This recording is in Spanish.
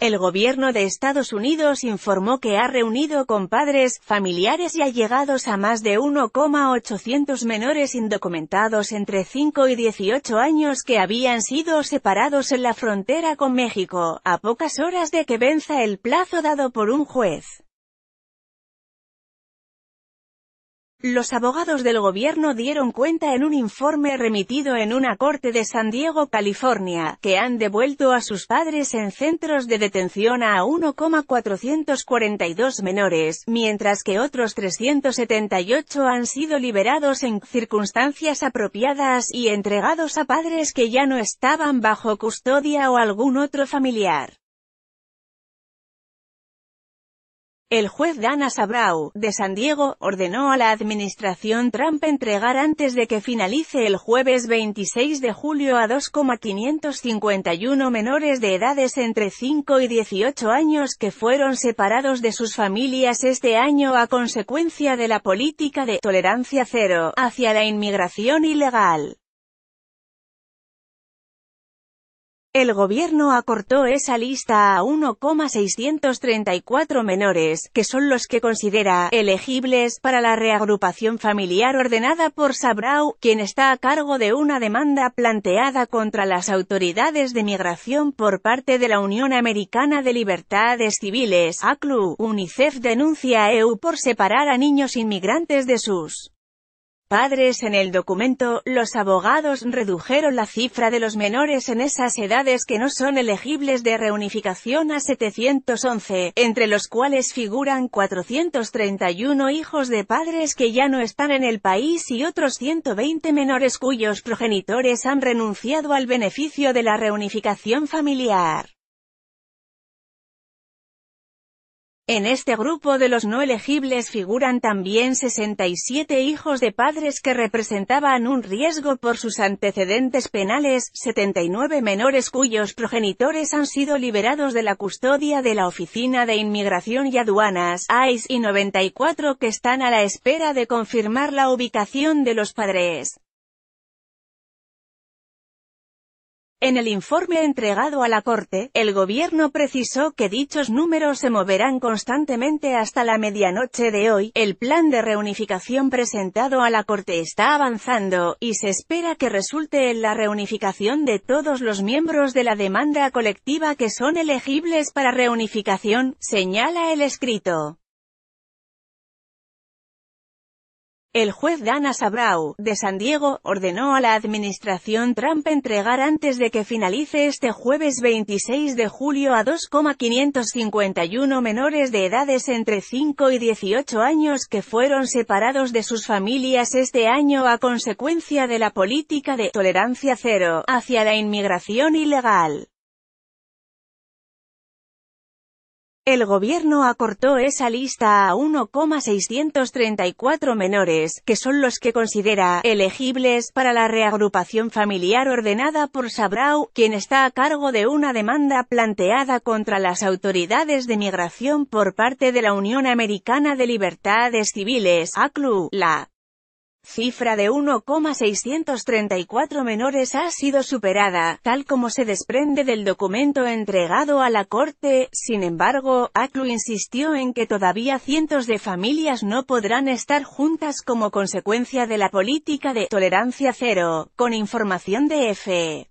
El gobierno de Estados Unidos informó que ha reunido con padres, familiares y allegados a más de 1,800 menores indocumentados entre 5 y 18 años que habían sido separados en la frontera con México, a pocas horas de que venza el plazo dado por un juez. Los abogados del gobierno dieron cuenta en un informe remitido en una corte de San Diego, California, que han devuelto a sus padres en centros de detención a 1,442 menores, mientras que otros 378 han sido liberados en circunstancias apropiadas y entregados a padres que ya no estaban bajo custodia o algún otro familiar. El juez Dana Sabraw, de San Diego, ordenó a la administración Trump entregar antes de que finalice el jueves 26 de julio a 2,551 menores de edades entre 5 y 18 años que fueron separados de sus familias este año a consecuencia de la política de «tolerancia cero» hacia la inmigración ilegal. El gobierno acortó esa lista a 1,634 menores, que son los que considera elegibles para la reagrupación familiar ordenada por Sabraw, quien está a cargo de una demanda planteada contra las autoridades de migración por parte de la Unión Americana de Libertades Civiles, ACLU. UNICEF denuncia a EU por separar a niños inmigrantes de sus padres. En el documento, los abogados redujeron la cifra de los menores en esas edades que no son elegibles de reunificación a 711, entre los cuales figuran 431 hijos de padres que ya no están en el país y otros 120 menores cuyos progenitores han renunciado al beneficio de la reunificación familiar. En este grupo de los no elegibles figuran también 67 hijos de padres que representaban un riesgo por sus antecedentes penales, 79 menores cuyos progenitores han sido liberados de la custodia de la Oficina de Inmigración y Aduanas, ICE, y 94 que están a la espera de confirmar la ubicación de los padres. En el informe entregado a la Corte, el gobierno precisó que dichos números se moverán constantemente hasta la medianoche de hoy. El plan de reunificación presentado a la Corte está avanzando, y se espera que resulte en la reunificación de todos los miembros de la demanda colectiva que son elegibles para reunificación, señala el escrito. El juez Dana Sabraw, de San Diego, ordenó a la administración Trump entregar antes de que finalice este jueves 26 de julio a 2,551 menores de edades entre 5 y 18 años que fueron separados de sus familias este año a consecuencia de la política de «tolerancia cero» hacia la inmigración ilegal. El gobierno acortó esa lista a 1,634 menores, que son los que considera elegibles para la reagrupación familiar ordenada por Sabraw, quien está a cargo de una demanda planteada contra las autoridades de migración por parte de la Unión Americana de Libertades Civiles, ACLU. La cifra de 1,634 menores ha sido superada, tal como se desprende del documento entregado a la Corte. Sin embargo, ACLU insistió en que todavía cientos de familias no podrán estar juntas como consecuencia de la política de «tolerancia cero», con información de EFE.